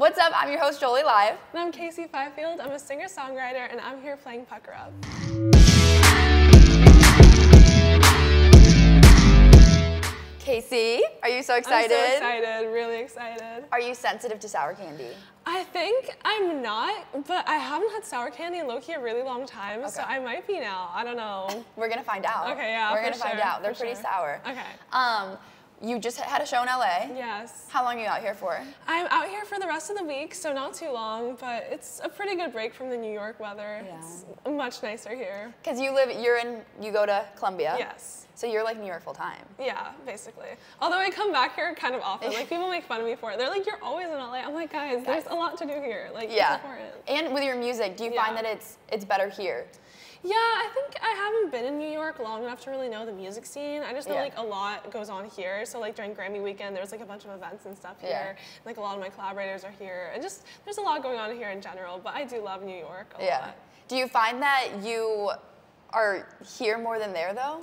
What's up? I'm your host, Joely Live. And I'm Kacey Fifield. I'm a singer-songwriter, and I'm here playing Pucker Up. Kacey, are you so excited? I'm so excited, really excited. Are you sensitive to sour candy? I think I'm not, but I haven't had sour candy in low-key a really long time, okay. So I might be now. I don't know. We're gonna find out. Okay, yeah, we're gonna find out. They're pretty sour. Okay. You just had a show in LA. Yes. How long are you out here for? I'm out here for the rest of the week, so not too long, but it's a pretty good break from the New York weather. Yeah. It's much nicer here. Because you go to Columbia. Yes. So you're like New York full time. Yeah, basically. Although I come back here kind of often. Like people make fun of me for it. They're like, you're always in LA. I'm like, guys, there's a lot to do here. Like, yeah. It's important. And with your music, do you find that it's better here? Yeah, I think I haven't been in New York long enough to really know the music scene. I just know like a lot goes on here. So like during Grammy weekend, there was like a bunch of events and stuff here. Yeah. Like a lot of my collaborators are here. And just there's a lot going on here in general. But I do love New York a lot. Do you find that you are here more than there though?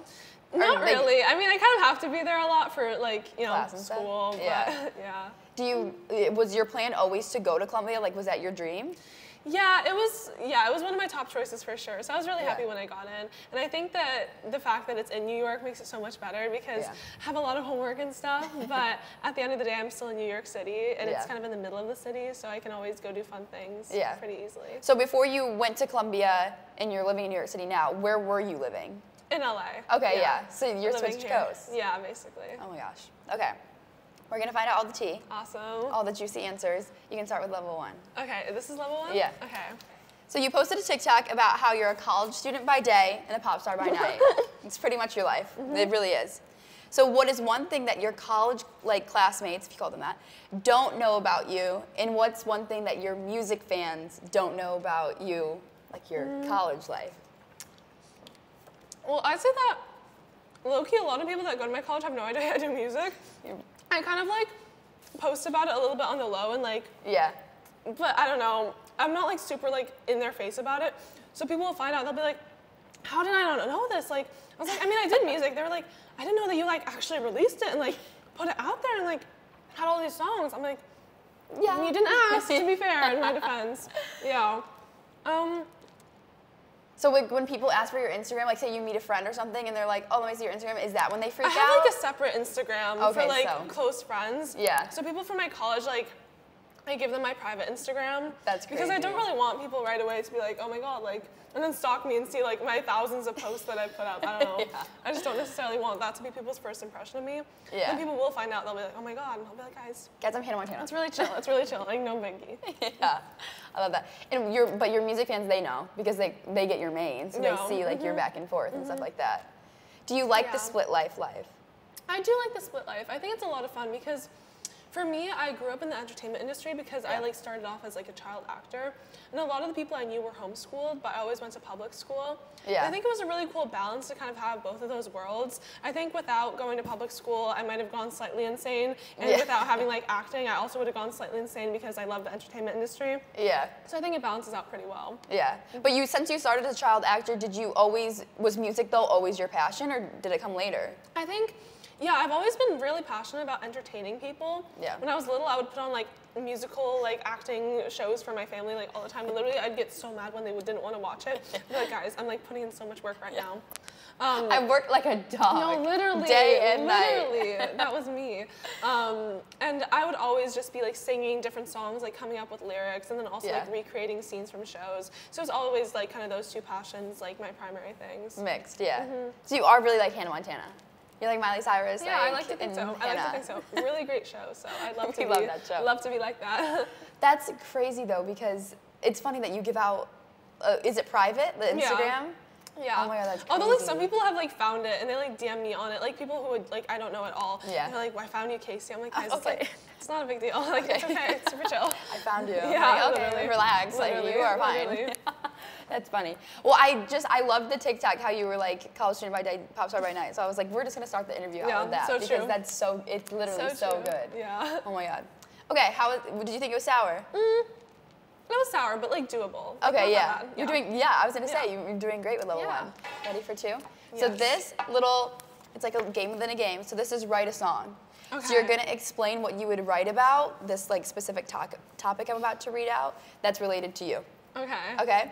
Not really. I mean, I kind of have to be there a lot for like, you know, school. But, yeah. Was your plan always to go to Columbia? Like, was that your dream? Yeah, it was one of my top choices for sure. So I was really happy when I got in. And I think that the fact that it's in New York makes it so much better because I have a lot of homework and stuff, but at the end of the day, I'm still in New York City and it's kind of in the middle of the city, so I can always go do fun things pretty easily. So before you went to Columbia and you're living in New York City now, where were you living? In LA. Okay, yeah. So you're switched coasts. Yeah, basically. Oh my gosh. Okay. We're gonna find out all the tea. Awesome. All the juicy answers. You can start with level one. Okay, this is level one? Yeah. Okay. So you posted a TikTok about how you're a college student by day and a pop star by night. It's pretty much your life. Mm-hmm. It really is. So what is one thing that your college classmates, if you call them that, don't know about you? And what's one thing that your music fans don't know about you, like your college life? Well, I'd say that low-key, a lot of people that go to my college have no idea I do music. I kind of like post about it a little bit on the low and like, but I don't know, I'm not like super like in their face about it. So people will find out, they'll be like, how did I not know this? Like, I was like, I mean, I did music. They were like, I didn't know that you like actually released it and like put it out there and like had all these songs. I'm like, yeah, you didn't ask, to be fair, in my defense. Yeah. So when people ask for your Instagram, like say you meet a friend or something, and they're like, "Oh, let me see your Instagram." Is that when they freak out? I have like a separate Instagram for like close friends. Yeah. So people from my college, like, I give them my private Instagram. That's crazy. Because I don't really want people right away to be like, "Oh my God," like, and then stalk me and see like my thousands of posts that I put up. I don't know. I just don't necessarily want that to be people's first impression of me. Yeah. Then people will find out. They'll be like, "Oh my God," and I'll be like, "Guys, I'm Hannah Montana." It's really chill. It's really chill. Like no biggie. Yeah. I love that. And your music fans, they know because they get your main, so they see like your back and forth and stuff like that. Do you like the split life? I do like the split life. I think it's a lot of fun because for me, I grew up in the entertainment industry because I like started off as like a child actor, and a lot of the people I knew were homeschooled, but I always went to public school. Yeah. And I think it was a really cool balance to kind of have both of those worlds. I think without going to public school, I might have gone slightly insane, and without having like acting, I also would have gone slightly insane because I love the entertainment industry. Yeah. So I think it balances out pretty well. Yeah. But since you started as a child actor, was music though always your passion, or did it come later? I think. Yeah, I've always been really passionate about entertaining people. Yeah. When I was little, I would put on like musical, like acting shows for my family like all the time. And literally, I'd get so mad when they didn't want to watch it. I'd be like, guys, I'm like putting in so much work right now. I worked like a dog. No, literally, day and night. That was me. And I would always just be like singing different songs, like coming up with lyrics, and then also like recreating scenes from shows. So it was always like kind of those two passions, like my primary things. Mixed, yeah. Mm-hmm. So you are really like Hannah Montana. You're like Miley Cyrus. Yeah, I like to think so. Hannah. I like to think so. Really great show. So I'd love to love that show. Love to be like that. That's crazy though, because it's funny that you give out. Is it private? The Instagram. Yeah. Oh my God, that's crazy. Although like some people have like found it and they like DM me on it. Like people who would like I don't know at all. Yeah. And they're like, well, I found you, Kacey. I'm like, guys, it's like, it's not a big deal. Like it's okay. It's super chill. I found you. Yeah. Like, okay. Literally. Relax. Literally. Like you are fine. That's funny. Well, I loved the TikTok how you were like college student by day, pop star by night. So I was like, we're just gonna start the interview out with that because that's it's literally so good. Yeah. Oh my God. Okay, how did you think it was sour? It was sour, but like doable. Okay, yeah. You're doing. Yeah, I was gonna say you're doing great with level one. Ready for two? Yes. So this it's like a game within a game. So this is write a song. Okay. So you're going to explain what you would write about, this like specific topic I'm about to read out that's related to you. Okay. Okay?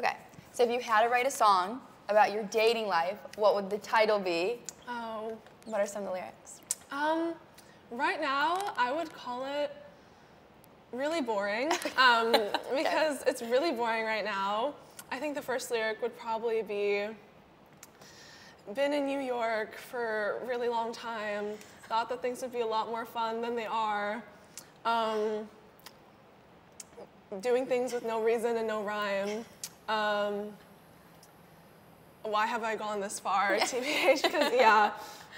Okay. So if you had to write a song about your dating life, what would the title be? Oh. What are some of the lyrics? Right now, I would call it really boring, because it's really boring right now. I think the first lyric would probably be, been in New York for a really long time, thought that things would be a lot more fun than they are, doing things with no reason and no rhyme, why have I gone this far, TBH, because yeah.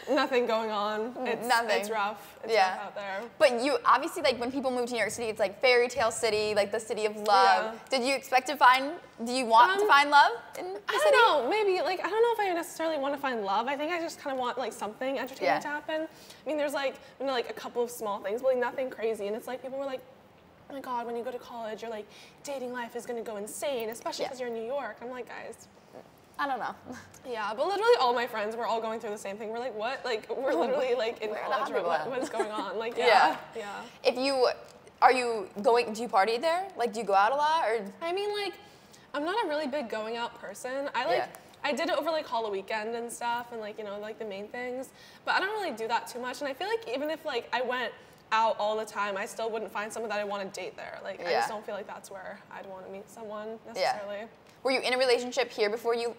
Nothing going on. It's rough. It's rough out there. But you obviously, like, when people move to New York City, it's like fairy tale city, like the city of love. Yeah. Did you expect to find? Do you want to find love in the city? I don't know. Maybe like I don't know if I necessarily want to find love. I think I just kind of want like something entertaining to happen. I mean, there's like you know, like a couple of small things, but like nothing crazy. And it's like people were like, oh my God, when you go to college, you're like dating life is gonna go insane, especially because you're in New York. I'm like, guys. I don't know. Yeah, but literally all my friends were all going through the same thing. We're like, what? Like, we're literally like in college. What is going on? Like, If you, do you party there? Like, do you go out a lot? Or I mean, like, I'm not a really big going out person. I like, I did it over like Halloween weekend and stuff, and like you know, like the main things. But I don't really do that too much. And I feel like even if like I went out all the time, I still wouldn't find someone that I want to date there. Like, I just don't feel like that's where I'd want to meet someone necessarily. Yeah. Were you in a relationship here before you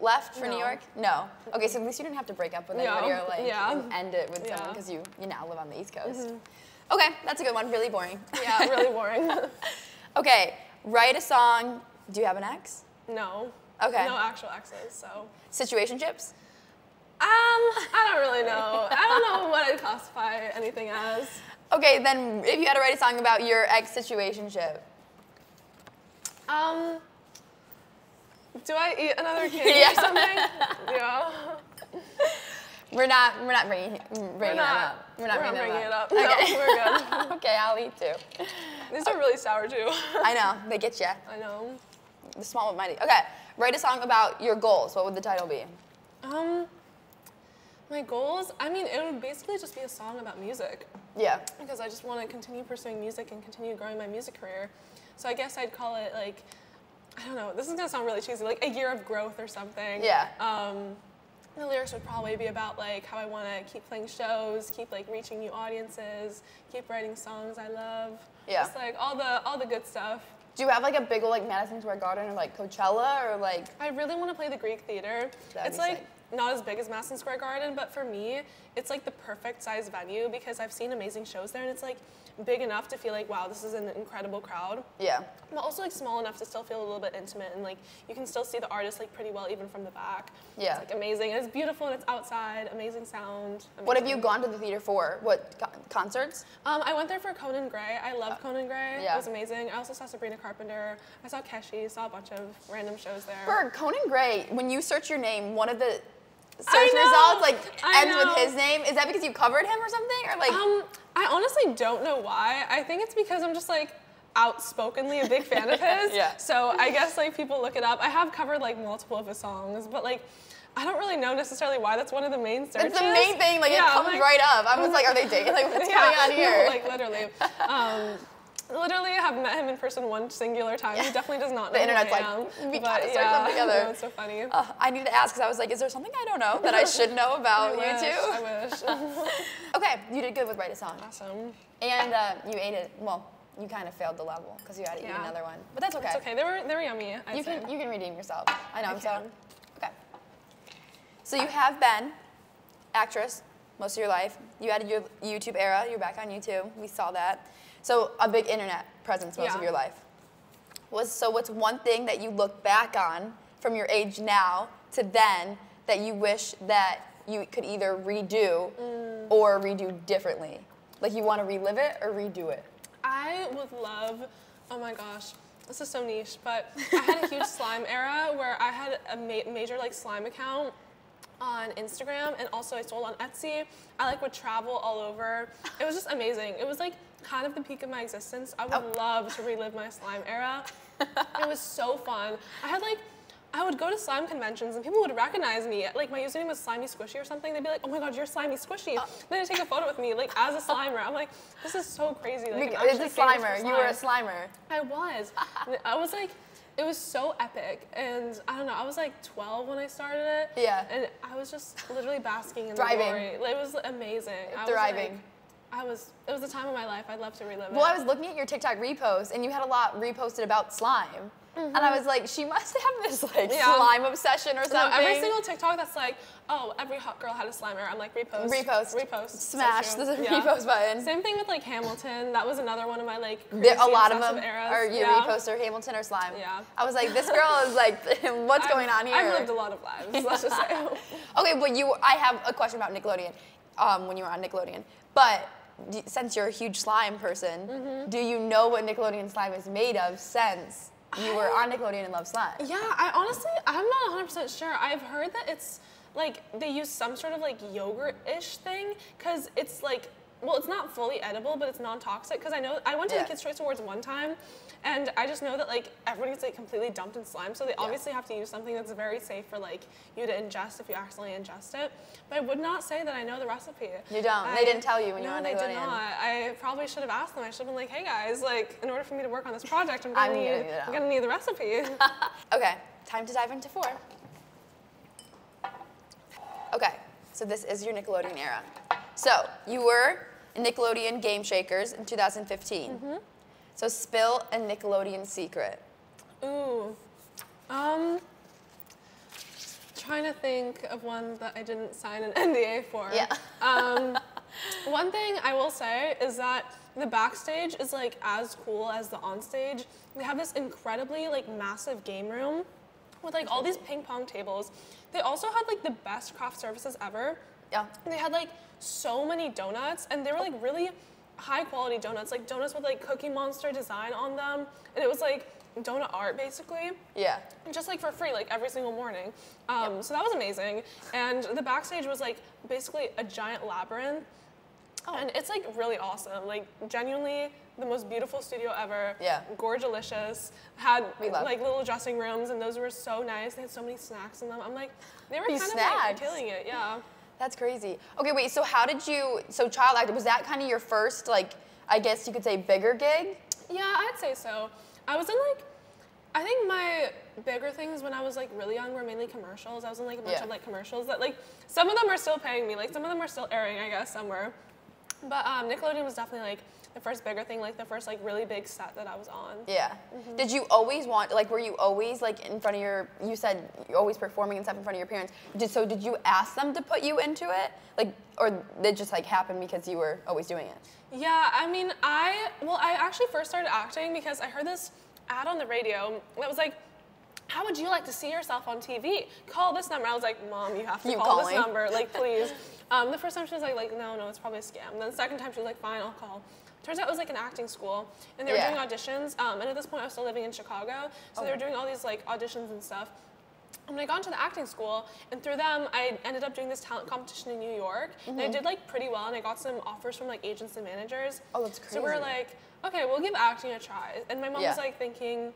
left for New York? No. Okay, so at least you didn't have to break up with anybody or like end it with someone because you now live on the East Coast. Mm-hmm. Okay, that's a good one. Really boring. Yeah, really boring. Okay, write a song. Do you have an ex? No. Okay. No actual exes, so. Situationships? I don't really know. I don't know what I'd classify anything as. Okay, then if you had to write a song about your ex situationship. Do I eat another candy or something? Yeah. We're not bringing that up. We're not bringing it up. Okay. No, we're good. Okay, I'll eat too. These are really sour too. I know. They get you. I know. The small one might eat. Okay. Write a song about your goals. What would the title be? My goals? I mean, it would basically just be a song about music. Yeah. Because I just want to continue pursuing music and continue growing my music career. So I guess I'd call it like, I don't know, this is gonna sound really cheesy, like a year of growth or something. Yeah. The lyrics would probably be about like how I want to keep playing shows, keep like reaching new audiences, keep writing songs I love. Yeah. Just like all the good stuff. Do you have like a big old like Madison Square Garden or like Coachella or like? I really want to play the Greek Theater. It's like not as big as Madison Square Garden, but for me, it's like the perfect size venue because I've seen amazing shows there and it's like big enough to feel like, wow, this is an incredible crowd. Yeah. But also like small enough to still feel a little bit intimate and like you can still see the artist like pretty well even from the back. Yeah. It's like amazing. It's beautiful and it's outside, amazing sound. Amazing. What have you gone to the theater for? What concerts? I went there for Conan Gray. I love Conan Gray. Yeah. It was amazing. I also saw Sabrina Carpenter. I saw Keshi, saw a bunch of random shows there. For Conan Gray, when you search your name, one of the search results like ends with his name. Is that because you covered him or something? Or like I honestly don't know why. I think it's because I'm just like outspokenly a big fan of his. Yeah. So I guess like people look it up. I have covered like multiple of his songs, but like I don't really know necessarily why that's one of the main searches. It's the main thing, like it comes like, right up. I was like, are they dating? Like what's going on here? No, like literally. Literally, I have met him in person one singular time. He definitely does not know who I am. The internet's like, we gotta start something together. No, it's so funny. I need to ask because I was like, is there something I don't know that I should know about you two? I wish. Okay, you did good with write a song. Awesome. And you ate it. Well, you kind of failed the level because you had to eat another one, but that's okay. It's okay. They were yummy. You can redeem yourself. I know. Okay. So you have been actress most of your life. You added your YouTube era. You're back on YouTube. We saw that. So a big internet presence most of your life. So what's one thing that you look back on from your age now to then that you wish that you could either redo or redo differently? Like you want to relive it or redo it? I would love, oh my gosh, this is so niche, but I had a huge slime era where I had a major like slime account on Instagram and also I sold on Etsy. I like would travel all over. It was just amazing. It was like kind of the peak of my existence. I would love to relive my slime era. It was so fun. I had like I would go to slime conventions and people would recognize me. Like, my username was Slimy Squishy or something. They'd be like, oh my God, you're Slimy Squishy. Then they'd take a photo with me, like, as a slimer. I'm like, this is so crazy. Like, it's a slimer. You were a slimer. I was. I was like, it was so epic. And I don't know, I was like 12 when I started it. Yeah. And I was just literally basking in the glory. It was amazing. Thriving. It was a time of my life. I'd love to relive it. Well, I was looking at your TikTok repost, and you had a lot reposted about slime. Mm-hmm. And I was like, she must have this like slime obsession or something. No, every single TikTok that's like, oh, every hot girl had a slimer. I'm like, repost. Repost. Repost. Smash the repost button. Same thing with like Hamilton. That was another one of my like crazy, a lot of them eras. Are you repost or Hamilton or slime. Yeah. I was like, this girl is like, what's going on here? I've lived a lot of lives. Let's just say. Okay, but I have a question about Nickelodeon. When you were on Nickelodeon, but since you're a huge slime person, mm-hmm. do you know what Nickelodeon slime is made of since you were on Nickelodeon and love slime? Yeah, I'm not 100% sure. I've heard that it's like they use some sort of like yogurt-ish thing because it's like, well, it's not fully edible, but it's non-toxic. Because I know I went to the Kids' Choice Awards one time, and I just know that like everyone gets like completely dumped in slime, so they obviously have to use something that's very safe for like you to ingest if you accidentally ingest it. But I would not say that I know the recipe. You don't. They didn't tell you when you were on Nickelodeon. No, they did not. I probably should have asked them. I should have been like, hey guys, like in order for me to work on this project, I'm gonna need the recipe. Okay, time to dive into 4. Okay, so this is your Nickelodeon era. So you were in Nickelodeon Game Shakers in 2015. Mm-hmm. So spill a Nickelodeon secret. Ooh, trying to think of one that I didn't sign an NDA for. Yeah. One thing I will say is that the backstage is like as cool as the onstage. We have this incredibly like massive game room with like all these ping pong tables. They also had like the best craft services ever. Yeah. They had like so many donuts, and they were like really high quality donuts, like donuts with like Cookie Monster design on them, and it was like donut art basically. Yeah. Just like for free, like every single morning. So that was amazing. And the backstage was like basically a giant labyrinth. Oh. And it's like really awesome, like genuinely the most beautiful studio ever. Yeah. Gorgelicious. Had like little dressing rooms, and those were so nice. They had so many snacks in them. I'm like, they were kind of like killing it. Yeah. That's crazy. Okay, wait, so how did you, so child actor, was that kind of your first, like, I guess you could say bigger gig? Yeah, I'd say so. I was in, like, I think my bigger things when I was, like, really young were mainly commercials. I was in, like, a bunch of, like, commercials that, like, some of them are still paying me. Like, some of them are still airing, I guess, somewhere. But Nickelodeon was definitely, like, the first bigger thing, like the first like really big set that I was on. Yeah. Mm-hmm. Did you always want, like, were you always like in front of your, you said you're always performing and stuff in front of your parents. So did you ask them to put you into it? Like, or it just like happened because you were always doing it? Yeah, I mean, I actually first started acting because I heard this ad on the radio that was like, how would you like to see yourself on TV? Call this number. I was like, Mom, you have to call this number, like please. The first time she was like, no, it's probably a scam. Then the second time she was like, fine, I'll call. Turns out it was like an acting school, and they were doing auditions. And at this point, I was still living in Chicago, so they were doing all these like auditions and stuff. And I got into the acting school, and through them, I ended up doing this talent competition in New York. Mm-hmm. And I did like pretty well, and I got some offers from like agents and managers. Oh, that's crazy. So we were like, okay, we'll give acting a try. And my mom was like thinking,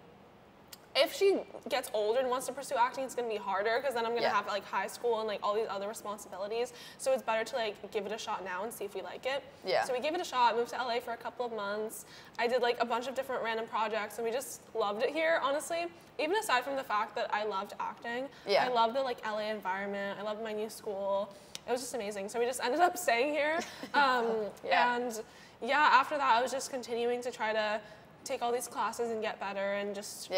if she gets older and wants to pursue acting, it's gonna be harder because then I'm gonna have like high school and like all these other responsibilities. So it's better to like give it a shot now and see if we like it. Yeah. So we gave it a shot, moved to LA for a couple of months. I did like a bunch of different random projects, and we just loved it here, honestly. Even aside from the fact that I loved acting, I loved the like LA environment, I loved my new school. It was just amazing. So we just ended up staying here. And yeah, after that, I was just continuing to try to take all these classes and get better and just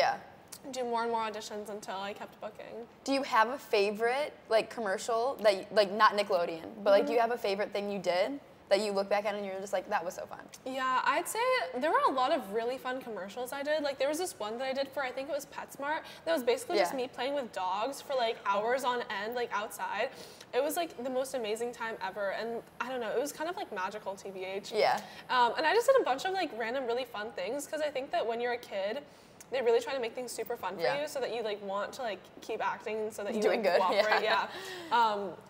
do more and more auditions until I kept booking. Do you have a favorite like commercial that you, like not Nickelodeon, but like do you have a favorite thing you did that you look back at and you're just like, that was so fun? Yeah, I'd say there were a lot of really fun commercials I did. Like there was this one that I did for, I think it was PetSmart, that was basically just me playing with dogs for like hours on end, like outside. It was like the most amazing time ever, and I don't know, it was kind of like magical, TBH. Yeah. And I just did a bunch of like random really fun things because I think that when you're a kid, they really try to make things super fun for you so that you like want to like keep acting so that you like, cooperate. Yeah.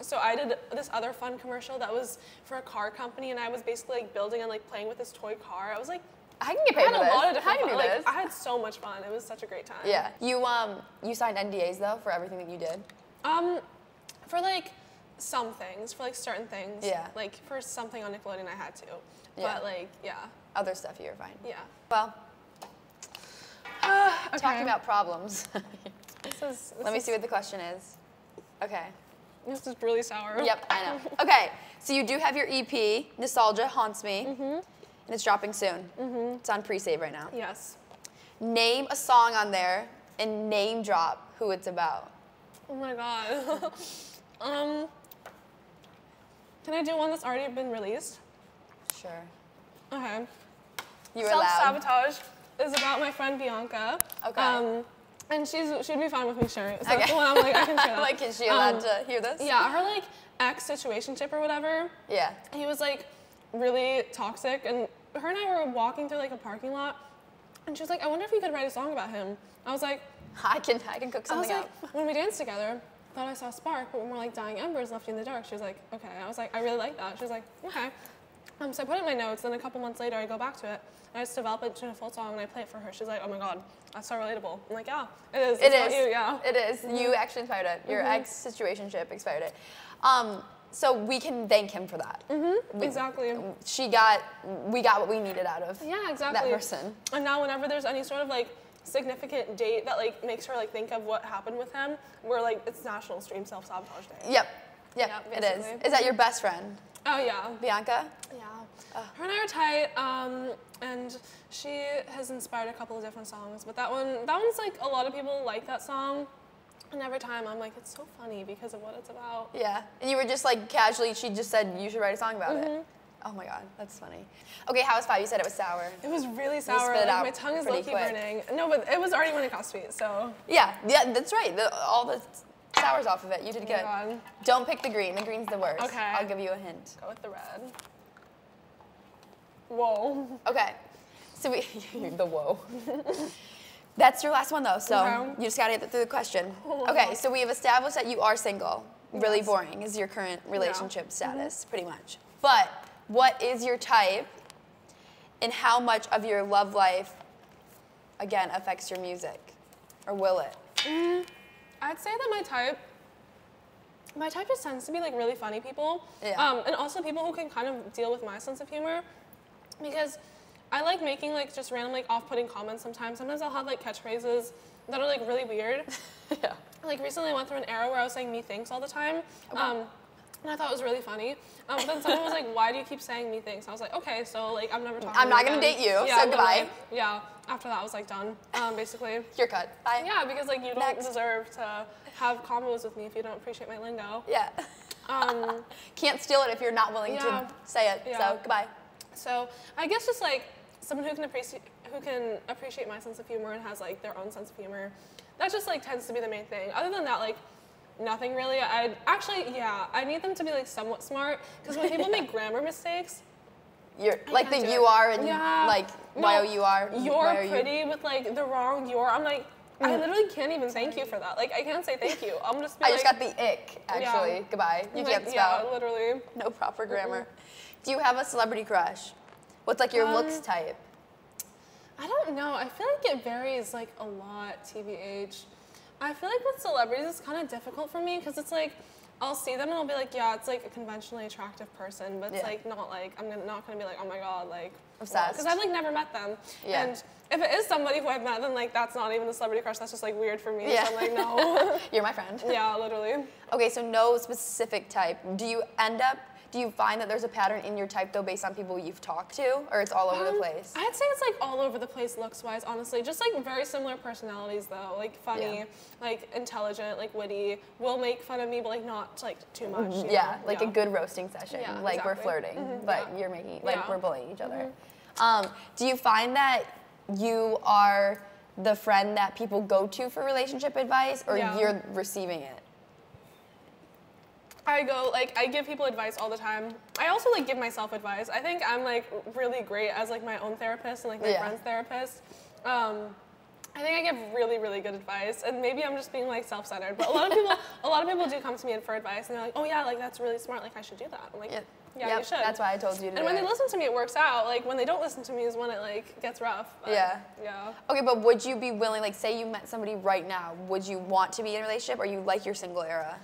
So I did this other fun commercial that was for a car company, and I was basically like building and like playing with this toy car. I was like, I can get paid for this. I had a lot of different, like, Yes. I had so much fun. It was such a great time. Yeah. You you signed NDAs though for everything that you did? For like some things, for like certain things. Yeah. Like for something on Nickelodeon I had to. Yeah. But like, yeah. Other stuff you were fine. Yeah. Well, okay. Talking about problems. Let me see what the question is. Okay. This is really sour. Yep, I know. Okay, so you do have your EP, Nostalgia Haunts Me, and it's dropping soon. It's on pre-save right now. Yes. Name a song on there and name drop who it's about. Oh my God. Can I do one that's already been released? Sure. Okay. You were Self-Sabotage is about my friend Bianca. Okay. And she'd be fine with me sharing it. So that's the one I'm like, I can share that. Like, is she allowed to hear this? Yeah, her like ex situationship or whatever. Yeah. He was like really toxic, and her and I were walking through like a parking lot, and she was like, I wonder if you could write a song about him. I was like, I can cook something up. Like, when we danced together, I thought I saw a spark, but when we're like dying embers left you in the dark, she was like, okay. I was like, I really like that. She was like, okay. So I put it in my notes, and a couple months later I go back to it, and I just develop it into a full song, and I play it for her. She's like, oh my God, that's so relatable. I'm like, yeah, it is. It is. You, yeah. It is. You actually inspired it. Your ex situationship inspired it. So we can thank him for that. Exactly. We got what we needed out of that person. And now whenever there's any sort of like significant date that like makes her like think of what happened with him, we're like, it's National Stream Self-Sabotage Day. Yep. Yep, yeah, it is. Is that your best friend? Oh yeah. Bianca? Yeah. Her and I are tight, and she has inspired a couple of different songs, but that one's like a lot of people like that song, and every time I'm like, it's so funny because of what it's about. Yeah, and you were just like casually, she just said you should write a song about it. Oh my God, that's funny. Okay, how was five? You said it was sour. It was really sour. You spit it out my tongue is low-key burning. No, but it was already when it got sweet, so. Yeah, yeah, that's right. All the sours off of it. You did good. God. Don't pick the green. The green's the worst. Okay. I'll give you a hint. Go with the red. Whoa. Okay. So the whoa. That's your last one though, so you just gotta get through the question. Okay, so we have established that you are single. Really boring is your current relationship status, pretty much. But what is your type, and how much of your love life, again, affects your music? Or will it? I'd say that my type just tends to be like really funny people. Yeah. And also people who can kind of deal with my sense of humor. Because I like making like just random like off-putting comments sometimes. Sometimes I'll have like catchphrases that are like really weird. Yeah. Like recently I went through an era where I was saying me thinks all the time. Okay. And I thought it was really funny. But then someone was like, why do you keep saying me thinks? I was like, okay, so like I'm never talking to you. I'm not gonna date you, so goodbye. Yeah, after that I was like done, basically. You're cut, bye. Yeah, because like you don't deserve to have combos with me if you don't appreciate my lingo. Yeah. Can't steal it if you're not willing to say it, so goodbye. So I guess just like someone who can appreciate my sense of humor and has like their own sense of humor. That just like tends to be the main thing. Other than that, like nothing really. I need them to be like somewhat smart, because when people make grammar mistakes, you're pretty with like the wrong you're. I'm like, I literally can't even thank you for that. Like I can't say thank you. I'm just. I just got the ick. Actually, goodbye. You can't spell. Yeah, literally. No proper grammar. Do you have a celebrity crush? What's like your looks type? I don't know. I feel like it varies like a lot, TBH. I feel like with celebrities it's kind of difficult for me, because it's like I'll see them and I'll be like, yeah, it's like a conventionally attractive person, but it's like not like, I'm not going to be like, oh my God, like obsessed. Because I've like never met them. Yeah. And if it is somebody who I've met, then like that's not even a celebrity crush, that's just like weird for me. Yeah. So I'm like, no. You're my friend. Yeah, literally. Okay, so no specific type. Do you find that there's a pattern in your type though, based on people you've talked to, or it's all over the place? I'd say it's like all over the place looks-wise, honestly. Just like very similar personalities though, like funny, like intelligent, like witty. Will make fun of me, but like not like too much. Like a good roasting session. Yeah, like we're flirting, but you're making like we're bullying each other. Do you find that you are the friend that people go to for relationship advice, or you're receiving it? I give people advice all the time. I also like give myself advice. I think I'm like really great as like my own therapist and like my friend's therapist. I think I give really, really good advice, and maybe I'm just being like self-centered, but a lot of people do come to me for advice, and they're like, oh yeah, like that's really smart, like I should do that. I'm like, Yeah, yep, you should. That's why I told you to. And when they listen to me, it works out. Like when they don't listen to me is when it like gets rough. But, yeah. Yeah. Okay, but would you be willing? Like, say you met somebody right now, would you want to be in a relationship, or you like your single era?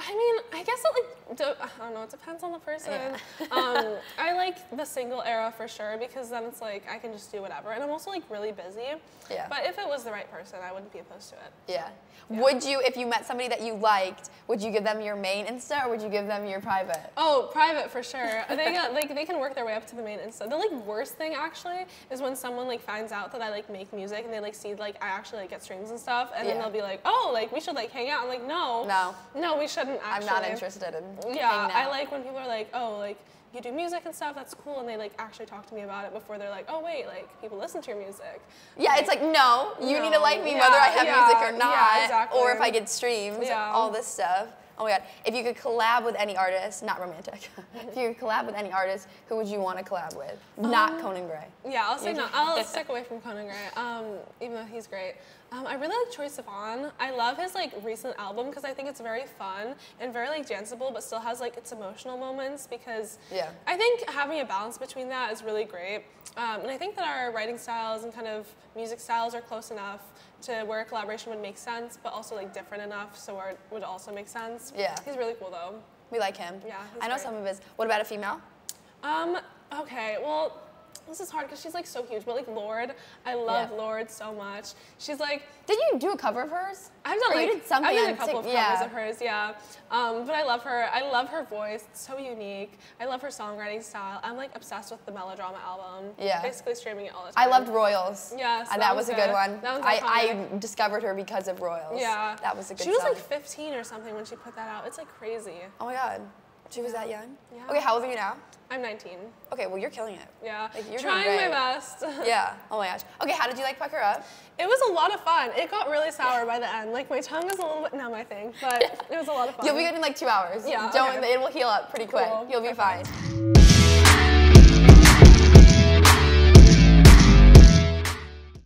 I mean, I guess it like I don't know. It depends on the person. Yeah. I like the single era for sure because then it's like I can just do whatever, and I'm also like really busy. Yeah. But if it was the right person, I wouldn't be opposed to it. Yeah. Yeah. Would you, if you met somebody that you liked, would you give them your main Insta or would you give them your private? Oh, private for sure. They got, like they can work their way up to the main Insta. The like worst thing actually is when someone like finds out that I like make music and they like see like I actually like get streams and stuff, and then they'll be like, oh, like we should like hang out. I'm like, no. No. No, we shouldn't actually. I'm not interested in. Yeah, I like when people are like, oh, like you do music and stuff, that's cool, and they like actually talk to me about it before they're like, oh wait, like people listen to your music. Yeah, like, it's like no, you need to like me whether I have music or not, or if I get streams, all this stuff. Oh my God, if you could collab with any artist, not romantic, if you could collab with any artist, who would you want to collab with? Not Conan Gray. Yeah, I'll say no, I'll stick away from Conan Gray, even though he's great. I really like Troye Sivan. I love his like recent album because I think it's very fun and very like danceable, but still has like its emotional moments because I think having a balance between that is really great. And I think that our writing styles and kind of music styles are close enough to where a collaboration would make sense, but also like different enough so where it would also make sense. Yeah. He's really cool though. We like him. Yeah. I know some of his. What about a female? Okay, well, this is hard because she's like so huge, but like Lorde, I love Lorde so much. She's like. Did you do a cover of hers? I've done like. You did something. I've done a couple of covers of hers, but I love her. I love her voice. It's so unique. I love her songwriting style. I'm like obsessed with the Melodrama album. Yeah. Basically streaming it all the time. I loved Royals. Yes. And that was a good one. That was I discovered her because of Royals. Yeah. That was a good. She was like 15 or something when she put that out. It's like crazy. Oh my God. She was that young? Yeah. Okay, how old are you now? I'm 19. Okay, well you're killing it. Yeah, like, you're trying my best. Yeah, oh my gosh. Okay, how did you like Pucker Up? It was a lot of fun. It got really sour by the end. Like my tongue was a little bit not my thing, but it was a lot of fun. You'll be good in like 2 hours. Yeah, It will heal up pretty quick. You'll be fine.